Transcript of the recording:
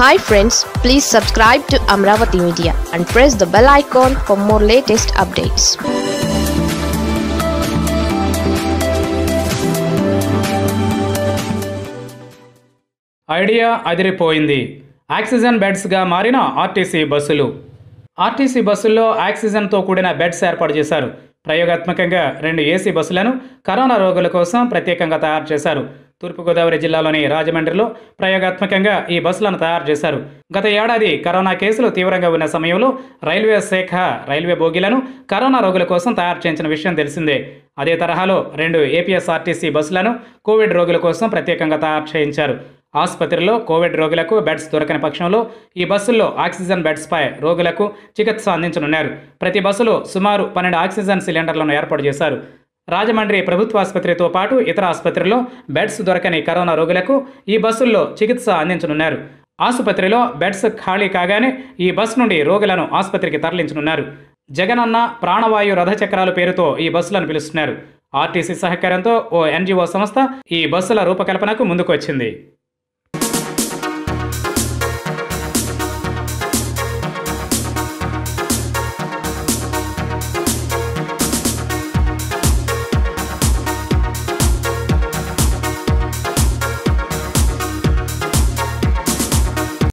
Hi friends, please subscribe to Amravati Media and press the bell icon for more latest updates. Idea అదిరిపోయింది. Oxygen బెడ్స్గా మారిన RTC బస్సులు. RTC బస్సుల్లో ఆక్సిజన్తో కూడిన beds ఏర్పాటు చేశారు. ప్రయోగాత్మకంగా 2 ఏసీ బస్సులను కరోనా రోగుల కోసం ప్రత్యేకంగా తయారు చేశారు. తూర్పుగోదావరి జిల్లాలోని రాజమండ్రిలో ప్రయోగాత్మకంగా ఈ బస్సులను తయారు చేశారు. గత ఏడాది కరోనా కేసులు తీవ్రంగా ఉన్న సమయంలో రైల్వే శాఖ రైల్వే బోగీలను కరోనా రోగుల కోసం తయారు చేసిన విషయం తెలిసిందే. అదే తరహాలో 2 ఏపీఎస్ఆర్టీసీ బస్సులను కోవిడ్ రోగుల కోసం ప్రత్యేకంగా తయారు చేయించారు. ఆసుపత్రిలో కోవిడ్ రోగులకు బెడ్స్ దొరకని పక్షంలో ఈ బస్సుల్లో ఆక్సిజన్ బెడ్స్పై రోగులకు చికిత్స అందించనున్నారు. ప్రతి బస్సులో సుమారు 12 ఆక్సిజన్ సిలిండర్లను ఏర్పాటు చేశారు. రాజమండ్రి ప్రభుత్వ ఆసుపత్రితో పాటు ఇతర ఆసుపత్రుల్లో బెడ్స్ దొరకని కరోనా రోగులకు ఈ బస్సుల్లో చికిత్స అందించనున్నారు. ఆసుపత్రిలో బెడ్స్ ఖాళీ కాగానే ఈ బస్సు నుండి రోగులను ఆసుపత్రికి తరలించనున్నారు. జగనన్న ప్రాణవాయు రథచక్రాల పేరుతో ఈ బస్సులను పిలుస్తున్నారు. ఆర్టీసీ సహకారంతో ఓ NGO సంస్థ ఈ బస్సుల రూపకల్పనకు ముందుకొచ్చింది.